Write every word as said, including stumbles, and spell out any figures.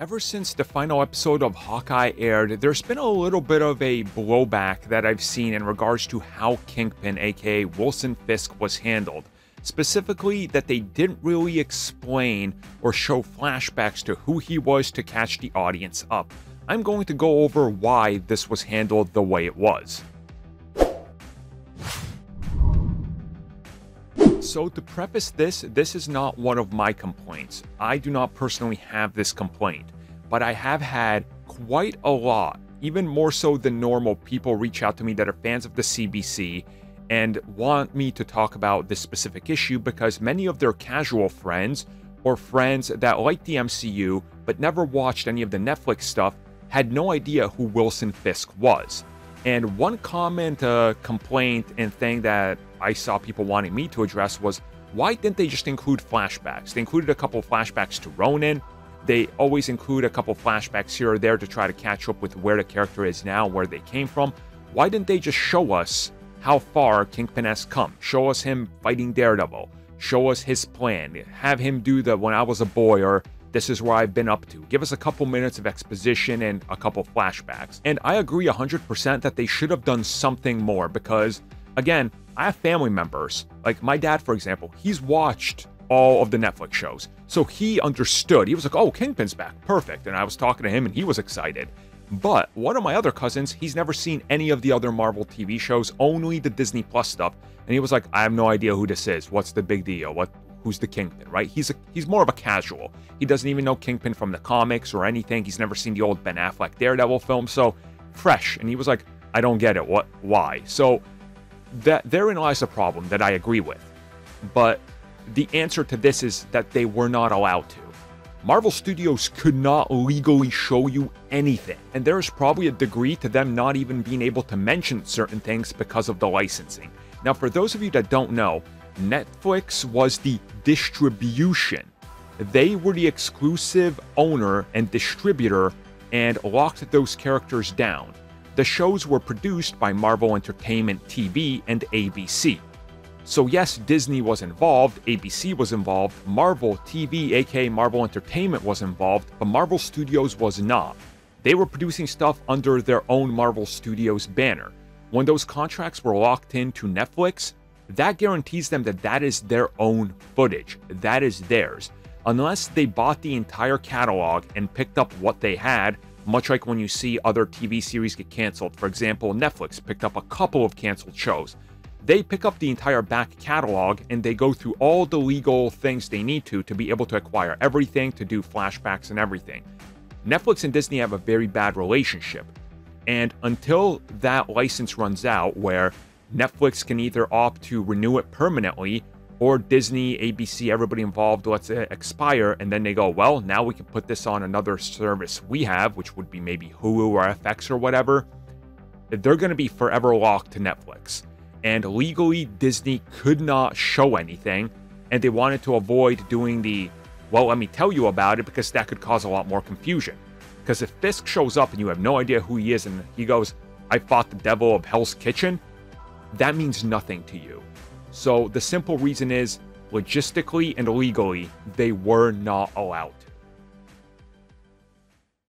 Ever since the final episode of Hawkeye aired, there's been a little bit of a blowback that I've seen in regards to how Kingpin, aka Wilson Fisk, was handled. Specifically, that they didn't really explain or show flashbacks to who he was to catch the audience up. I'm going to go over why this was handled the way it was. So to preface this, this is not one of my complaints. I do not personally have this complaint, but I have had quite a lot, even more so than normal, people reach out to me that are fans of the C B C and want me to talk about this specific issue because many of their casual friends or friends that like the M C U but never watched any of the Netflix stuff had no idea who Wilson Fisk was. And one comment, uh, complaint, and thing that I saw people wanting me to address was, why didn't they just include flashbacks? They included a couple flashbacks to Ronin. They always include a couple flashbacks here or there to try to catch up with where the character is now, where they came from. Why didn't they just show us how far Kingpin has come? Show us him fighting Daredevil. Show us his plan. Have him do the "when I was a boy" or "this is where I've been up to." Give us a couple minutes of exposition and a couple flashbacks. And I agree one hundred percent that they should have done something more because, again, I have family members. Like my dad, for example, he's watched all of the Netflix shows. So he understood. He was like, oh, Kingpin's back. Perfect. And I was talking to him and he was excited. But one of my other cousins, he's never seen any of the other Marvel T V shows, only the Disney Plus stuff. And he was like, I have no idea who this is. What's the big deal? What? Who's the Kingpin, right? He's a, he's more of a casual. He doesn't even know Kingpin from the comics or anything. He's never seen the old Ben Affleck Daredevil film, so fresh. And he was like, I don't get it. What? Why? So that therein lies a problem that I agree with. But the answer to this is that they were not allowed to. Marvel Studios could not legally show you anything. And there is probably a degree to them not even being able to mention certain things because of the licensing. Now, for those of you that don't know, Netflix was the distribution. They were the exclusive owner and distributor and locked those characters down. The shows were produced by Marvel Entertainment T V and A B C. So yes, Disney was involved, A B C was involved, Marvel T V, aka Marvel Entertainment, was involved, but Marvel Studios was not. They were producing stuff under their own Marvel Studios banner. When those contracts were locked into Netflix, that guarantees them that that is their own footage. That is theirs. Unless they bought the entire catalog and picked up what they had, much like when you see other T V series get canceled. For example, Netflix picked up a couple of canceled shows. They pick up the entire back catalog and they go through all the legal things they need to to be able to acquire everything, to do flashbacks and everything. Netflix and Disney have a very bad relationship. And until that license runs out, where Netflix can either opt to renew it permanently, or Disney, A B C, everybody involved lets it expire, and then they go, well, now we can put this on another service we have, which would be maybe Hulu or F X or whatever. They're going to be forever locked to Netflix. And legally, Disney could not show anything, and they wanted to avoid doing the, well, let me tell you about it, because that could cause a lot more confusion. Because if Fisk shows up and you have no idea who he is, and he goes, I fought the devil of Hell's Kitchen, that means nothing to you. So the simple reason is, logistically and legally, they were not allowed to.